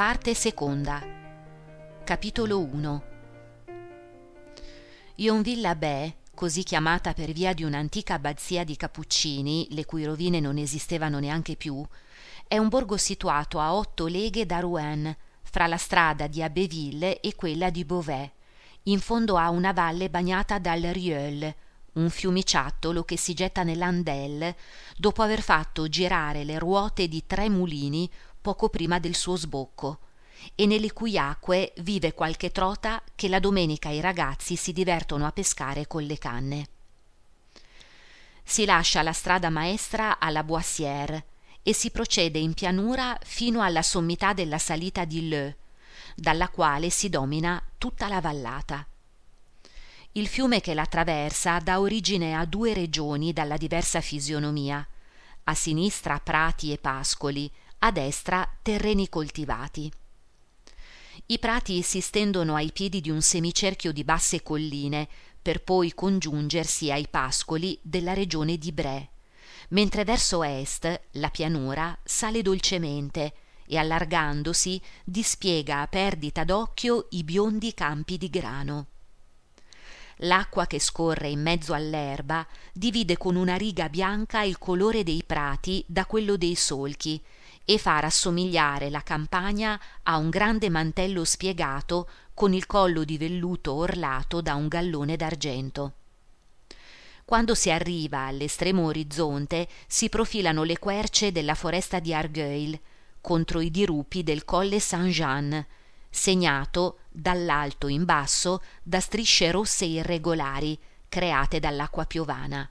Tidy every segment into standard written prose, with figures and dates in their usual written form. parte seconda. Capitolo 1. Yonville-l'Abbè, così chiamata per via di un'antica abbazia di Cappuccini, le cui rovine non esistevano neanche più, è un borgo situato a 8 leghe da Rouen, fra la strada di Abbeville e quella di Beauvais, in fondo a una valle bagnata dal Rieul, un fiumiciattolo che si getta nell'Andelle dopo aver fatto girare le ruote di 3 mulini poco prima del suo sbocco, e nelle cui acque vive qualche trota che la domenica i ragazzi si divertono a pescare con le canne. Si lascia la strada maestra alla Boissière e si procede in pianura fino alla sommità della salita di Leu, dalla quale si domina tutta la vallata. Il fiume che la attraversa dà origine a 2 regioni dalla diversa fisionomia: a sinistra prati e pascoli, a destra terreni coltivati. I prati si stendono ai piedi di un semicerchio di basse colline, per poi congiungersi ai pascoli della regione di Brè, mentre verso est la pianura sale dolcemente e, allargandosi, dispiega a perdita d'occhio i biondi campi di grano. L'acqua che scorre in mezzo all'erba divide con una riga bianca il colore dei prati da quello dei solchi e fa rassomigliare la campagna a un grande mantello spiegato con il collo di velluto orlato da un gallone d'argento. Quando si arriva all'estremo orizzonte si profilano le querce della foresta di Argueil contro i dirupi del colle Saint-Jean, segnato dall'alto in basso da strisce rosse irregolari create dall'acqua piovana.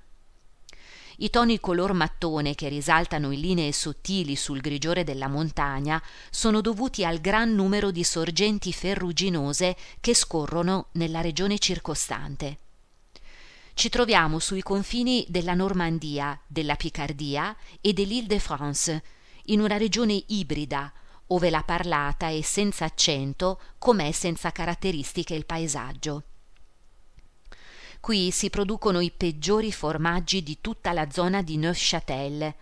I toni color mattone che risaltano in linee sottili sul grigiore della montagna sono dovuti al gran numero di sorgenti ferruginose che scorrono nella regione circostante. Ci troviamo sui confini della Normandia, della Picardia e dell'Île-de-France, in una regione ibrida, ove la parlata è senza accento, com'è senza caratteristiche il paesaggio. Qui si producono i peggiori formaggi di tutta la zona di Neufchâtel.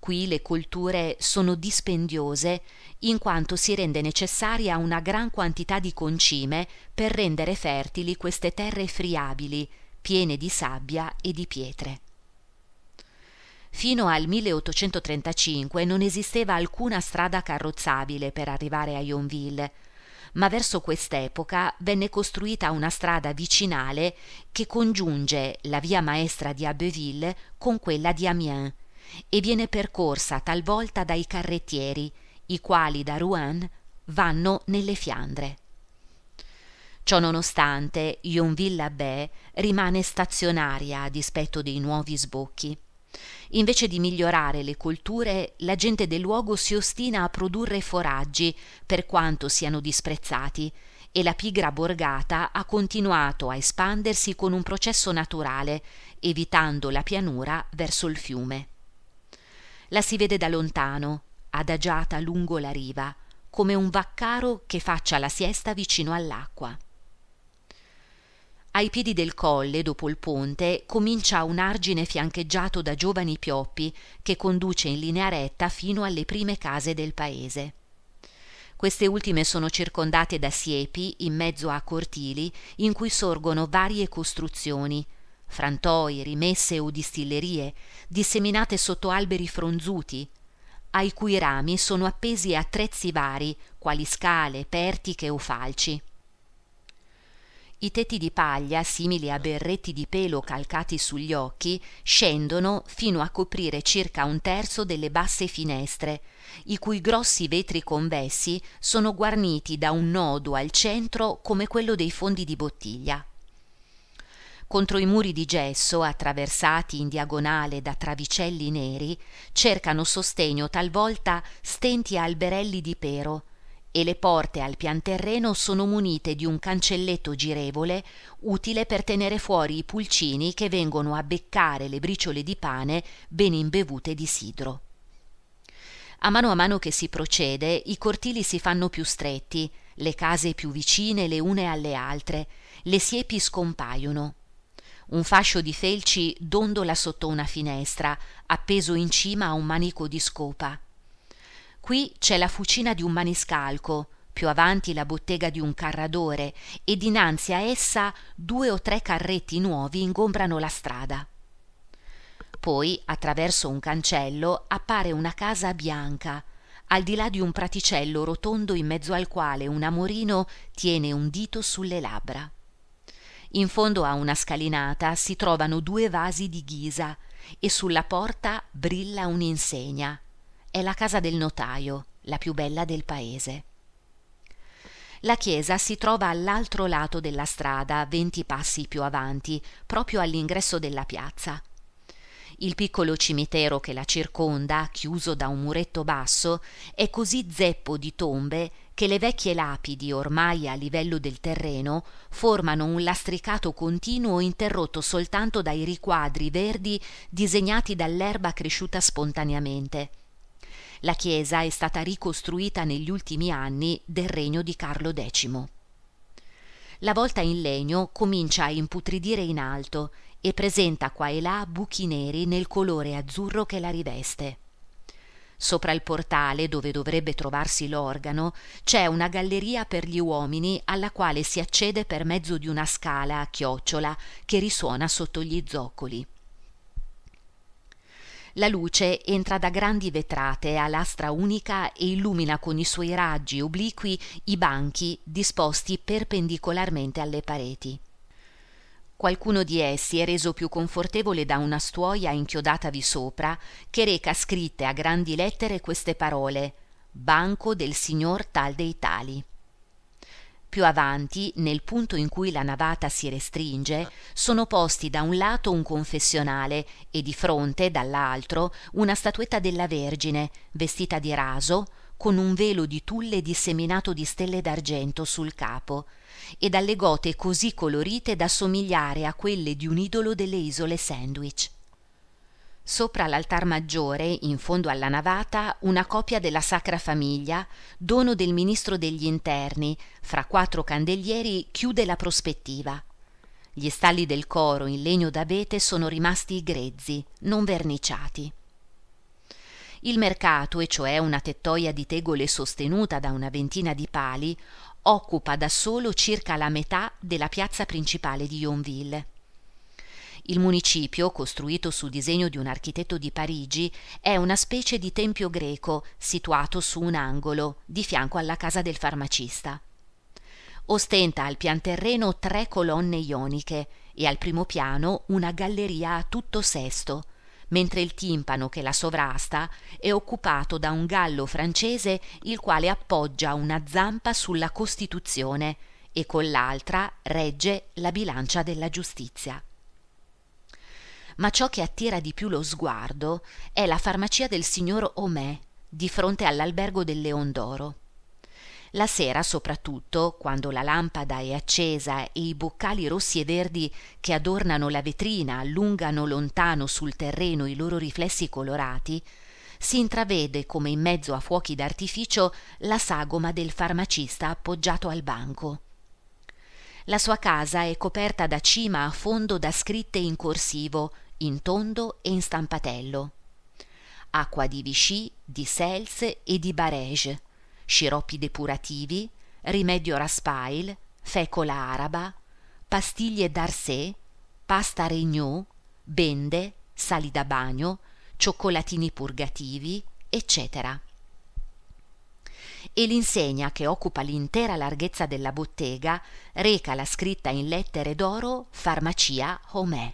Qui le colture sono dispendiose, in quanto si rende necessaria una gran quantità di concime per rendere fertili queste terre friabili, piene di sabbia e di pietre. Fino al 1835 non esisteva alcuna strada carrozzabile per arrivare a Yonville, ma verso quest'epoca venne costruita una strada vicinale che congiunge la via maestra di Abbeville con quella di Amiens e viene percorsa talvolta dai carrettieri, i quali da Rouen vanno nelle Fiandre. Ciò nonostante, Yonville-l'Abbè rimane stazionaria a dispetto dei nuovi sbocchi. Invece di migliorare le colture, la gente del luogo si ostina a produrre foraggi per quanto siano disprezzati, e la pigra borgata ha continuato a espandersi con un processo naturale, evitando la pianura verso il fiume. La si vede da lontano, adagiata lungo la riva, come un vaccaro che faccia la siesta vicino all'acqua. Ai piedi del colle, dopo il ponte, comincia un argine fiancheggiato da giovani pioppi che conduce in linea retta fino alle prime case del paese. Queste ultime sono circondate da siepi in mezzo a cortili in cui sorgono varie costruzioni, frantoi, rimesse o distillerie, disseminate sotto alberi fronzuti, ai cui rami sono appesi attrezzi vari, quali scale, pertiche o falci. I tetti di paglia, simili a berretti di pelo calcati sugli occhi, scendono fino a coprire circa 1/3 delle basse finestre, i cui grossi vetri convessi sono guarniti da un nodo al centro come quello dei fondi di bottiglia. Contro i muri di gesso, attraversati in diagonale da travicelli neri, cercano sostegno talvolta stenti alberelli di pero, e le porte al pianterreno sono munite di un cancelletto girevole utile per tenere fuori i pulcini che vengono a beccare le briciole di pane ben imbevute di sidro. A mano che si procede, i cortili si fanno più stretti, le case più vicine le une alle altre, le siepi scompaiono. Un fascio di felci dondola sotto una finestra, appeso in cima a un manico di scopa. Qui c'è la fucina di un maniscalco, più avanti la bottega di un carradore, e dinanzi a essa 2 o 3 carretti nuovi ingombrano la strada. Poi, attraverso un cancello, appare una casa bianca, al di là di un praticello rotondo in mezzo al quale un amorino tiene un dito sulle labbra. In fondo a una scalinata si trovano 2 vasi di ghisa e sulla porta brilla un'insegna. È la casa del notaio, la più bella del paese. La chiesa si trova all'altro lato della strada, 20 passi più avanti, proprio all'ingresso della piazza. Il piccolo cimitero che la circonda, chiuso da un muretto basso, è così zeppo di tombe che le vecchie lapidi, ormai a livello del terreno, formano un lastricato continuo interrotto soltanto dai riquadri verdi disegnati dall'erba cresciuta spontaneamente. La chiesa è stata ricostruita negli ultimi anni del regno di Carlo X. La volta in legno comincia a imputridire in alto e presenta qua e là buchi neri nel colore azzurro che la riveste. Sopra il portale, dove dovrebbe trovarsi l'organo, c'è una galleria per gli uomini alla quale si accede per mezzo di una scala a chiocciola che risuona sotto gli zoccoli. La luce entra da grandi vetrate a lastra unica e illumina con i suoi raggi obliqui i banchi disposti perpendicolarmente alle pareti. Qualcuno di essi è reso più confortevole da una stuoia inchiodatavi sopra, che reca scritte a grandi lettere queste parole: «Banco del signor tal dei tali». Più avanti, nel punto in cui la navata si restringe, sono posti da un lato un confessionale e di fronte, dall'altro, una statuetta della Vergine, vestita di raso, con un velo di tulle disseminato di stelle d'argento sul capo, e dalle gote così colorite da somigliare a quelle di un idolo delle isole Sandwich. Sopra l'altar maggiore, in fondo alla navata, una copia della Sacra Famiglia, dono del ministro degli interni, fra 4 candelieri chiude la prospettiva. Gli stalli del coro in legno d'abete sono rimasti grezzi, non verniciati. Il mercato, e cioè una tettoia di tegole sostenuta da una ventina di pali, occupa da solo circa la metà della piazza principale di Yonville. Il municipio, costruito su disegno di un architetto di Parigi, è una specie di tempio greco situato su un angolo, di fianco alla casa del farmacista. Ostenta al pianterreno 3 colonne ioniche e al primo piano una galleria a tutto sesto, mentre il timpano che la sovrasta è occupato da un gallo francese, il quale appoggia una zampa sulla Costituzione e con l'altra regge la bilancia della giustizia. Ma ciò che attira di più lo sguardo è la farmacia del signor Homais, di fronte all'albergo del Leon d'oro. La sera, soprattutto, quando la lampada è accesa e i boccali rossi e verdi che adornano la vetrina allungano lontano sul terreno i loro riflessi colorati, si intravede, come in mezzo a fuochi d'artificio, la sagoma del farmacista appoggiato al banco. La sua casa è coperta da cima a fondo da scritte in corsivo, in tondo e in stampatello: acqua di Vichy, di Sels e di Barège, sciroppi depurativi, rimedio Raspail, fecola araba, pastiglie d'Arsè, pasta Regnault, bende, sali da bagno, cioccolatini purgativi, eccetera. E l'insegna, che occupa l'intera larghezza della bottega, reca la scritta in lettere d'oro «Farmacia Homais».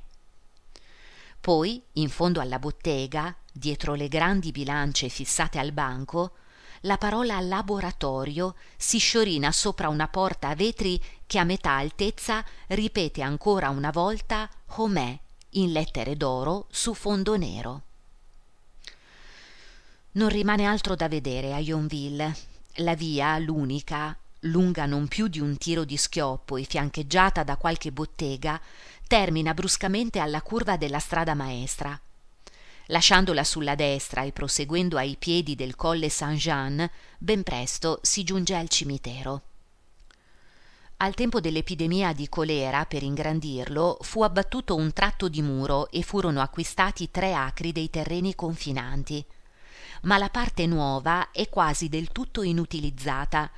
Poi, in fondo alla bottega, dietro le grandi bilance fissate al banco, la parola «laboratorio» si sciorina sopra una porta a vetri che a metà altezza ripete ancora una volta «Homais» in lettere d'oro su fondo nero. Non rimane altro da vedere a Yonville. La via, l'unica, lunga non più di un tiro di schioppo e fiancheggiata da qualche bottega, termina bruscamente alla curva della strada maestra. Lasciandola sulla destra e proseguendo ai piedi del colle Saint-Jean, ben presto si giunge al cimitero. Al tempo dell'epidemia di colera, per ingrandirlo, fu abbattuto un tratto di muro e furono acquistati 3 acri dei terreni confinanti. ma la parte nuova è quasi del tutto inutilizzata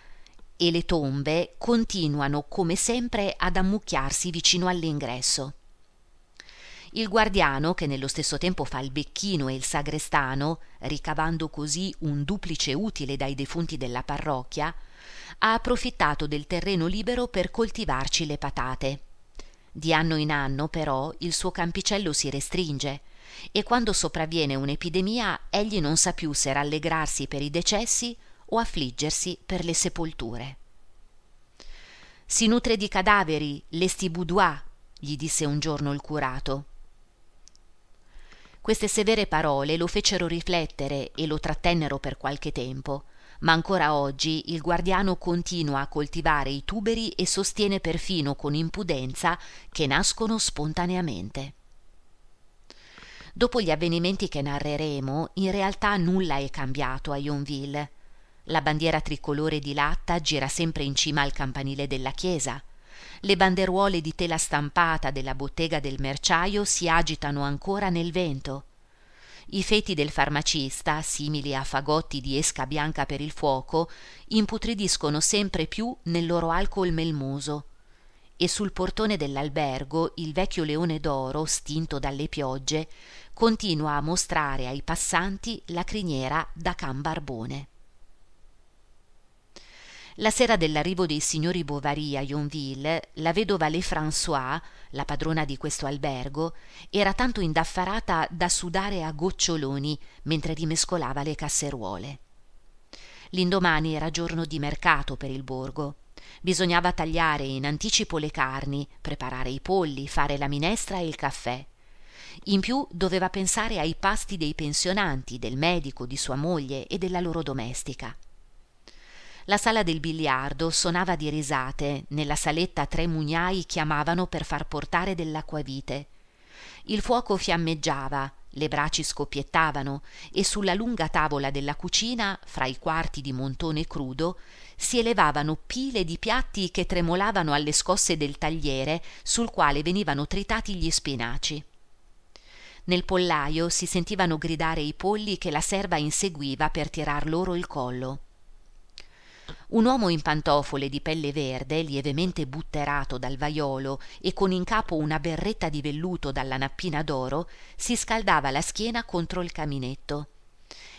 e le tombe continuano come sempre ad ammucchiarsi vicino all'ingresso. Il guardiano, che nello stesso tempo fa il becchino e il sagrestano, ricavando così un duplice utile dai defunti della parrocchia, ha approfittato del terreno libero per coltivarci le patate. Di anno in anno, però, il suo campicello si restringe e quando sopravviene un'epidemia egli non sa più se rallegrarsi per i decessi o affliggersi per le sepolture. «Si nutre di cadaveri, lesti boudois», gli disse un giorno il curato. Queste severe parole lo fecero riflettere e lo trattennero per qualche tempo, ma ancora oggi il guardiano continua a coltivare i tuberi e sostiene perfino con impudenza che nascono spontaneamente. Dopo gli avvenimenti che narreremo, in realtà nulla è cambiato a Yonville. La bandiera tricolore di latta gira sempre in cima al campanile della chiesa. Le banderuole di tela stampata della bottega del merciaio si agitano ancora nel vento. I feti del farmacista, simili a fagotti di esca bianca per il fuoco, imputridiscono sempre più nel loro alcol melmoso. E sul portone dell'albergo il vecchio leone d'oro, stinto dalle piogge, continua a mostrare ai passanti la criniera da can barbone. La sera dell'arrivo dei signori Bovary a Yonville, la vedova Lefrançois, la padrona di questo albergo, era tanto indaffarata da sudare a goccioloni mentre rimescolava le casseruole. L'indomani era giorno di mercato per il borgo. Bisognava tagliare in anticipo le carni, preparare i polli, fare la minestra e il caffè. In più doveva pensare ai pasti dei pensionanti, del medico, di sua moglie e della loro domestica. La sala del biliardo sonava di risate, nella saletta tre mugnai chiamavano per far portare dell'acquavite. Il fuoco fiammeggiava, le braci scoppiettavano e sulla lunga tavola della cucina, fra i quarti di montone crudo, si elevavano pile di piatti che tremolavano alle scosse del tagliere sul quale venivano tritati gli spinaci. Nel pollaio si sentivano gridare i polli che la serva inseguiva per tirar loro il collo. Un uomo in pantofole di pelle verde, lievemente butterato dal vaiolo e con in capo una berretta di velluto dalla nappina d'oro, si scaldava la schiena contro il caminetto.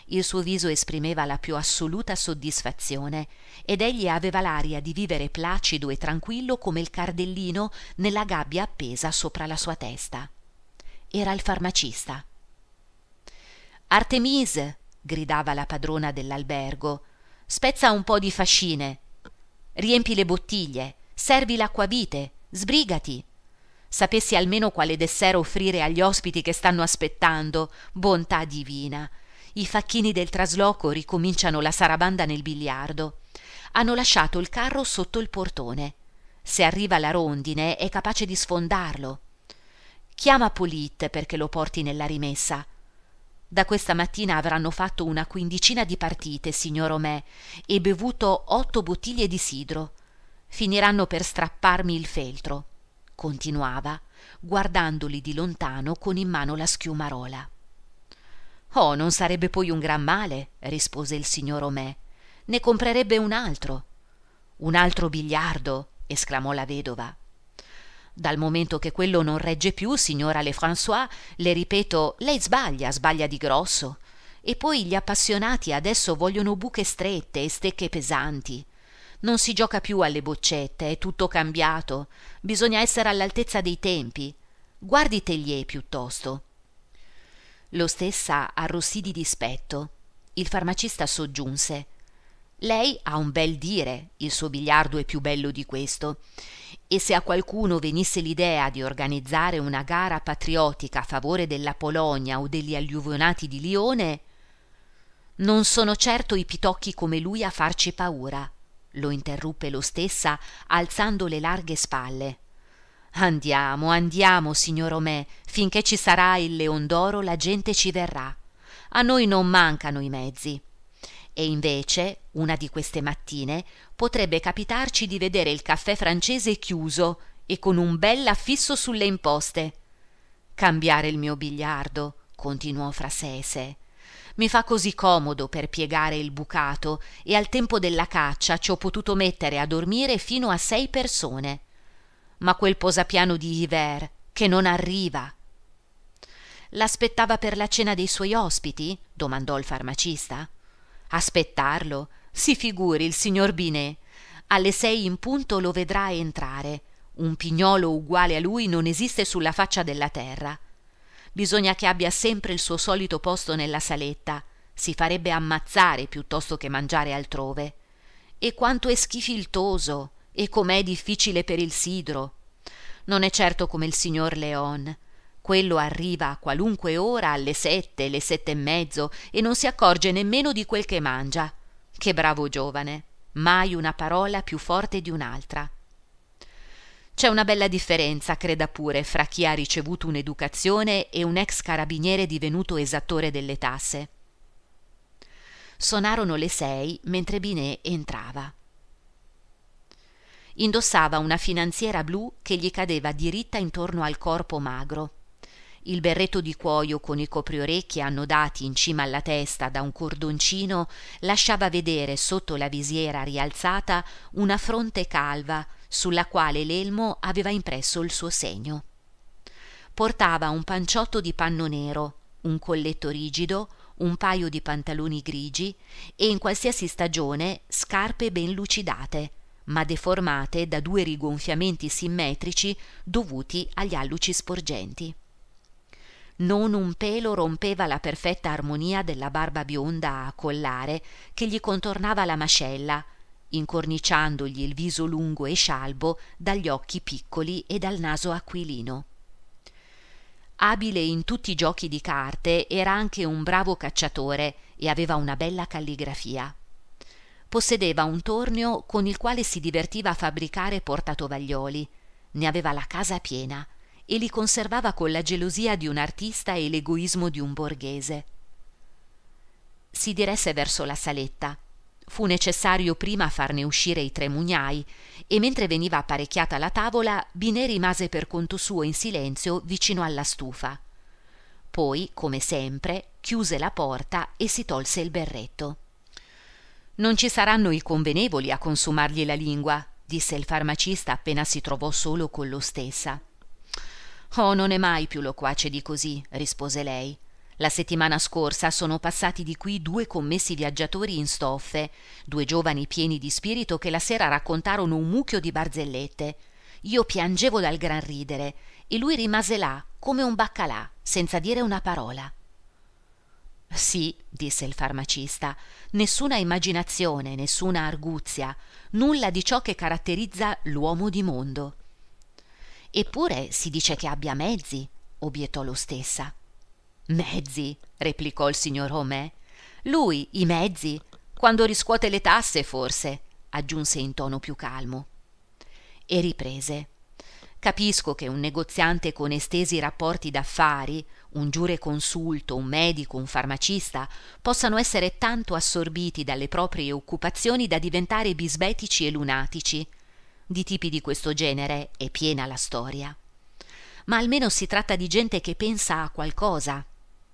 Il suo viso esprimeva la più assoluta soddisfazione ed egli aveva l'aria di vivere placido e tranquillo come il cardellino nella gabbia appesa sopra la sua testa. Era il farmacista. «Artemise!» gridava la padrona dell'albergo. «Spezza un po' di fascine, riempi le bottiglie, servi l'acquavite, sbrigati. Sapessi almeno quale dessert offrire agli ospiti che stanno aspettando, bontà divina. I facchini del trasloco ricominciano la sarabanda nel biliardo. Hanno lasciato il carro sotto il portone. Se arriva la rondine è capace di sfondarlo. Chiama Polit perché lo porti nella rimessa. Da questa mattina avranno fatto una quindicina di partite, signor Homais, e bevuto 8 bottiglie di sidro. Finiranno per strapparmi il feltro», continuava, guardandoli di lontano con in mano la schiumarola. «Oh, non sarebbe poi un gran male», rispose il signor Homais. «Ne comprerebbe un altro». «Un altro biliardo», esclamò la vedova. «Dal momento che quello non regge più, signora Lefrançois, le ripeto, lei sbaglia di grosso. E poi gli appassionati adesso vogliono buche strette e stecche pesanti. Non si gioca più alle boccette, è tutto cambiato. Bisogna essere all'altezza dei tempi. Guardi Tellier piuttosto». Lo stessa arrossì di dispetto. Il farmacista soggiunse: «Lei ha un bel dire, il suo biliardo è più bello di questo. E se a qualcuno venisse l'idea di organizzare una gara patriottica a favore della Polonia o degli alluvionati di Lione, non sono certo i pitocchi come lui a farci paura», lo interruppe lo stessa alzando le larghe spalle. Andiamo, signor Homais, finché ci sarà il Leon d'oro la gente ci verrà. A noi non mancano i mezzi. E invece, una di queste mattine, potrebbe capitarci di vedere il caffè francese chiuso e con un bel affisso sulle imposte. «Cambiare il mio biliardo», continuò fra sé e sé. Mi fa così comodo per piegare il bucato e al tempo della caccia ci ho potuto mettere a dormire fino a 6 persone. Ma quel posapiano di Hiver che non arriva. L'aspettava per la cena dei suoi ospiti? Domandò il farmacista. Aspettarlo? Si figuri il signor Binet. Alle 6 in punto lo vedrà entrare. Un pignolo uguale a lui non esiste sulla faccia della terra. Bisogna che abbia sempre il suo solito posto nella saletta. Si farebbe ammazzare piuttosto che mangiare altrove. E quanto è schifiltoso, e com'è difficile per il sidro. Non è certo come il signor Leon. Quello arriva a qualunque ora, alle 7, alle 7:30, e non si accorge nemmeno di quel che mangia. Che bravo giovane! Mai una parola più forte di un'altra. C'è una bella differenza, creda pure, fra chi ha ricevuto un'educazione e un ex carabiniere divenuto esattore delle tasse. Sonarono le 6 mentre Binet entrava. Indossava una finanziera blu che gli cadeva diritta intorno al corpo magro. Il berretto di cuoio con i copriorecchi annodati in cima alla testa da un cordoncino lasciava vedere sotto la visiera rialzata una fronte calva, sulla quale l'elmo aveva impresso il suo segno. Portava un panciotto di panno nero, un colletto rigido, un paio di pantaloni grigi e in qualsiasi stagione scarpe ben lucidate, ma deformate da 2 rigonfiamenti simmetrici dovuti agli alluci sporgenti. Non un pelo rompeva la perfetta armonia della barba bionda a collare che gli contornava la mascella, incorniciandogli il viso lungo e scialbo dagli occhi piccoli e dal naso aquilino. Abile in tutti i giochi di carte, era anche un bravo cacciatore e aveva una bella calligrafia. Possedeva un tornio con il quale si divertiva a fabbricare portatovaglioli. Ne aveva la casa piena e li conservava con la gelosia di un artista e l'egoismo di un borghese. Si diresse verso la saletta. Fu necessario prima farne uscire i 3 mugnai e mentre veniva apparecchiata la tavola, Binet rimase per conto suo in silenzio vicino alla stufa. Poi, come sempre, chiuse la porta e si tolse il berretto. «Non ci saranno i convenevoli a consumargli la lingua», disse il farmacista appena si trovò solo con lo stessa. «Oh, non è mai più loquace di così», rispose lei. La settimana scorsa sono passati di qui 2 commessi viaggiatori in stoffe, 2 giovani pieni di spirito che la sera raccontarono un mucchio di barzellette. Io piangevo dal gran ridere e lui rimase là come un baccalà, senza dire una parola. «Sì», disse il farmacista, «nessuna immaginazione, nessuna arguzia, nulla di ciò che caratterizza l'uomo di mondo». «Eppure si dice che abbia mezzi», obiettò lo stessa. «Mezzi», replicò il signor Homais. «Lui, i mezzi, quando riscuote le tasse, forse», aggiunse in tono più calmo. E riprese. «Capisco che un negoziante con estesi rapporti d'affari, un giureconsulto, un medico, un farmacista, possano essere tanto assorbiti dalle proprie occupazioni da diventare bisbetici e lunatici. Di tipi di questo genere è piena la storia. Ma almeno si tratta di gente che pensa a qualcosa.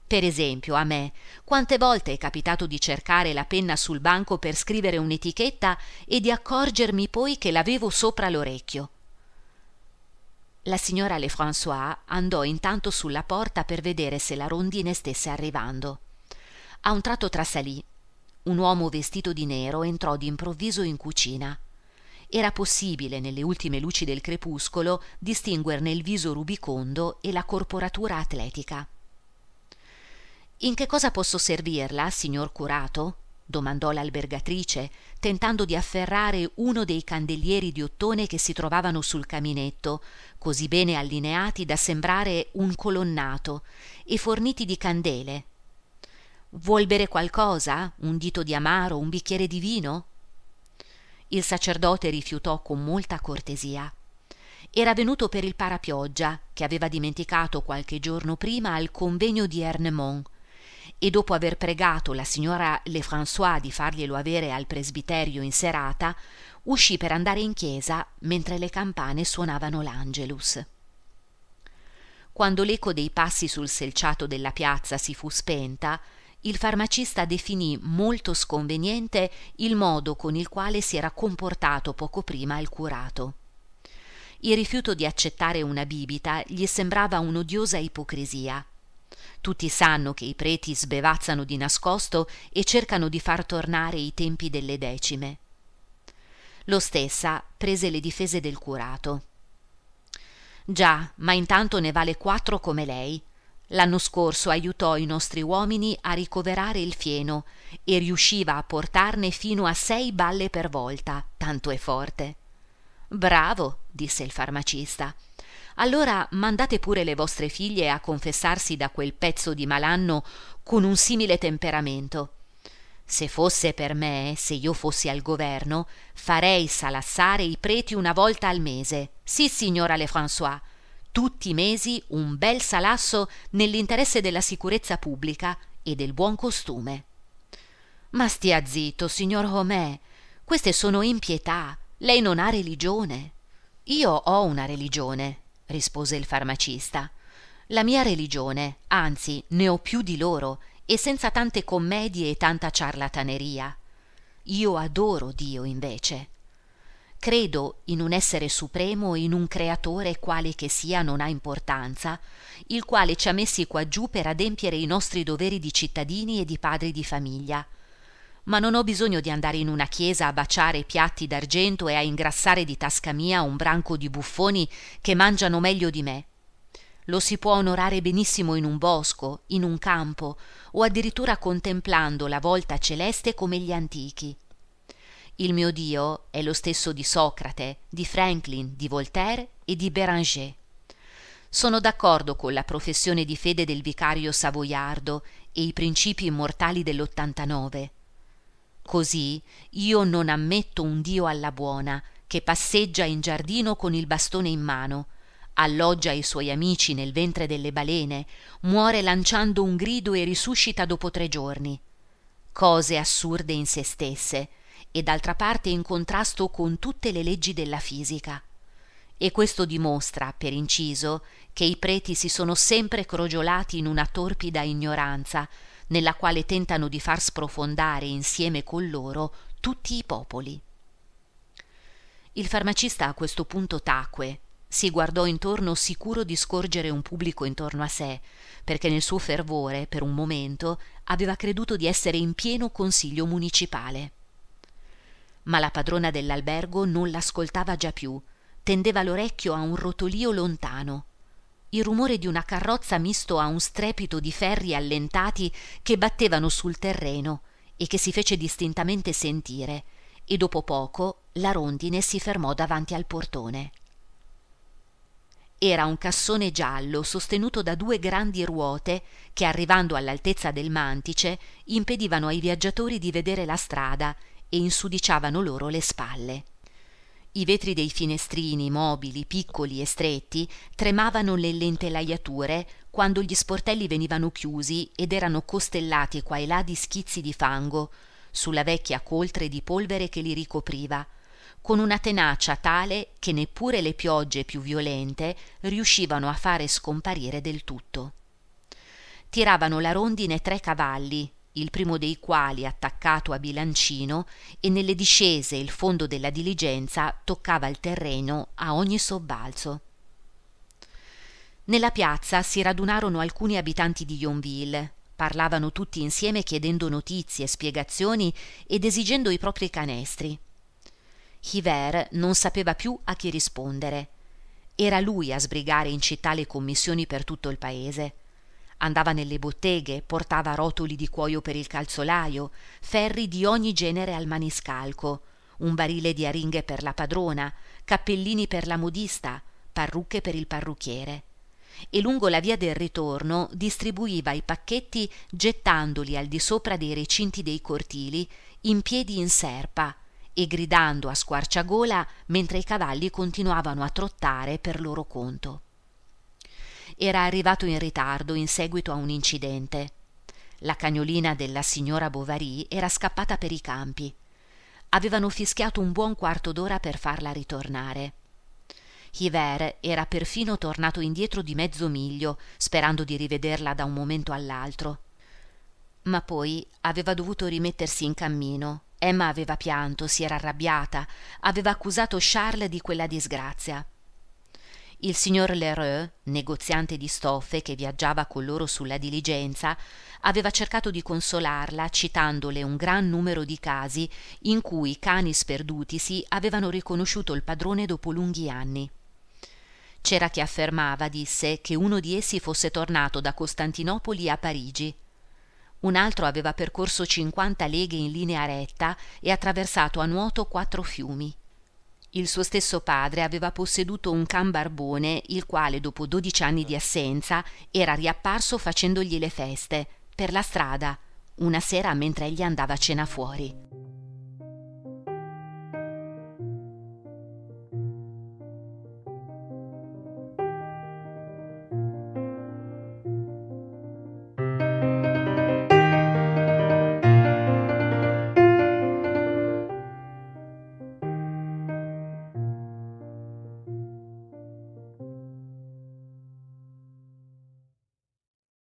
Per esempio, a me, quante volte è capitato di cercare la penna sul banco per scrivere un'etichetta e di accorgermi poi che l'avevo sopra l'orecchio». La signora Lefrançois andò intanto sulla porta per vedere se la rondine stesse arrivando. A un tratto trasalì. Un uomo vestito di nero entrò d'improvviso in cucina. Era possibile, nelle ultime luci del crepuscolo, distinguerne il viso rubicondo e la corporatura atletica. «In che cosa posso servirla, signor curato?» domandò l'albergatrice, tentando di afferrare uno dei candelieri di ottone che si trovavano sul caminetto, così bene allineati da sembrare un colonnato, e forniti di candele. «Vuol bere qualcosa? Un dito di amaro? Un bicchiere di vino?» Il sacerdote rifiutò con molta cortesia. Era venuto per il parapioggia, che aveva dimenticato qualche giorno prima al convegno di Ernemont, e dopo aver pregato la signora Lefrançois di farglielo avere al presbiterio in serata, uscì per andare in chiesa mentre le campane suonavano l'Angelus. Quando l'eco dei passi sul selciato della piazza si fu spenta, il farmacista definì molto sconveniente il modo con il quale si era comportato poco prima il curato. Il rifiuto di accettare una bibita gli sembrava un'odiosa ipocrisia. Tutti sanno che i preti sbevazzano di nascosto e cercano di far tornare i tempi delle decime. Lo stessa prese le difese del curato. Già, ma intanto ne vale 4 come lei. L'anno scorso aiutò i nostri uomini a ricoverare il fieno e riusciva a portarne fino a 6 balle per volta, tanto è forte. «Bravo», disse il farmacista. «Allora mandate pure le vostre figlie a confessarsi da quel pezzo di malanno con un simile temperamento. Se fosse per me, se io fossi al governo, farei salassare i preti una volta al mese. Sì, signora Lefrançois, tutti i mesi un bel salasso nell'interesse della sicurezza pubblica e del buon costume». «Ma stia zitto, signor Homais, queste sono impietà. Lei non ha religione». «Io ho una religione», rispose il farmacista. «La mia religione, anzi, ne ho più di loro, e senza tante commedie e tanta ciarlataneria. Io adoro Dio, invece. Credo in un essere supremo e in un creatore, quale che sia non ha importanza, il quale ci ha messi qua giù per adempiere i nostri doveri di cittadini e di padri di famiglia. Ma non ho bisogno di andare in una chiesa a baciare piatti d'argento e a ingrassare di tasca mia un branco di buffoni che mangiano meglio di me. Lo si può onorare benissimo in un bosco, in un campo, o addirittura contemplando la volta celeste come gli antichi. Il mio Dio è lo stesso di Socrate, di Franklin, di Voltaire e di Béranger. Sono d'accordo con la professione di fede del vicario savoiardo e i principi immortali dell'89. Così io non ammetto un Dio alla buona, che passeggia in giardino con il bastone in mano, alloggia i suoi amici nel ventre delle balene, muore lanciando un grido e risuscita dopo 3 giorni. Cose assurde in se stesse, e d'altra parte in contrasto con tutte le leggi della fisica. E questo dimostra, per inciso, che i preti si sono sempre crogiolati in una torpida ignoranza, nella quale tentano di far sprofondare insieme con loro tutti i popoli». Il farmacista a questo punto tacque, si guardò intorno sicuro di scorgere un pubblico intorno a sé, perché nel suo fervore, per un momento, aveva creduto di essere in pieno consiglio municipale. Ma la padrona dell'albergo non l'ascoltava già più, tendeva l'orecchio a un rotolio lontano. Il rumore di una carrozza misto a un strepito di ferri allentati che battevano sul terreno e che si fece distintamente sentire, e dopo poco la rondine si fermò davanti al portone. Era un cassone giallo sostenuto da 2 grandi ruote che, arrivando all'altezza del mantice, impedivano ai viaggiatori di vedere la strada e insudiciavano loro le spalle. I vetri dei finestrini, mobili, piccoli e stretti, tremavano nelle intelaiature quando gli sportelli venivano chiusi ed erano costellati qua e là di schizzi di fango, sulla vecchia coltre di polvere che li ricopriva, con una tenacia tale che neppure le piogge più violente riuscivano a fare scomparire del tutto. Tiravano la rondine 3 cavalli, il primo dei quali attaccato a bilancino, e nelle discese il fondo della diligenza toccava il terreno a ogni sobbalzo. Nella piazza si radunarono alcuni abitanti di Yonville, parlavano tutti insieme chiedendo notizie, spiegazioni ed esigendo i propri canestri. Hiver non sapeva più a chi rispondere. Era lui a sbrigare in città le commissioni per tutto il paese. Andava nelle botteghe, portava rotoli di cuoio per il calzolaio, ferri di ogni genere al maniscalco, un barile di aringhe per la padrona, cappellini per la modista, parrucche per il parrucchiere. E lungo la via del ritorno distribuiva i pacchetti gettandoli al di sopra dei recinti dei cortili, in piedi in serpa e gridando a squarciagola mentre i cavalli continuavano a trottare per loro conto. Era arrivato in ritardo in seguito a un incidente. La cagnolina della signora Bovary era scappata per i campi. Avevano fischiato un buon quarto d'ora per farla ritornare. Hivert era perfino tornato indietro di mezzo miglio, sperando di rivederla da un momento all'altro. Ma poi aveva dovuto rimettersi in cammino. Emma aveva pianto, si era arrabbiata, aveva accusato Charles di quella disgrazia. Il signor Lheureux, negoziante di stoffe che viaggiava con loro sulla diligenza, aveva cercato di consolarla citandole un gran numero di casi in cui cani sperdutisi avevano riconosciuto il padrone dopo lunghi anni. C'era chi affermava, disse, che uno di essi fosse tornato da Costantinopoli a Parigi. Un altro aveva percorso 50 leghe in linea retta e attraversato a nuoto 4 fiumi. Il suo stesso padre aveva posseduto un can barbone, il quale dopo 12 anni di assenza era riapparso facendogli le feste, per la strada, una sera mentre egli andava a cena fuori.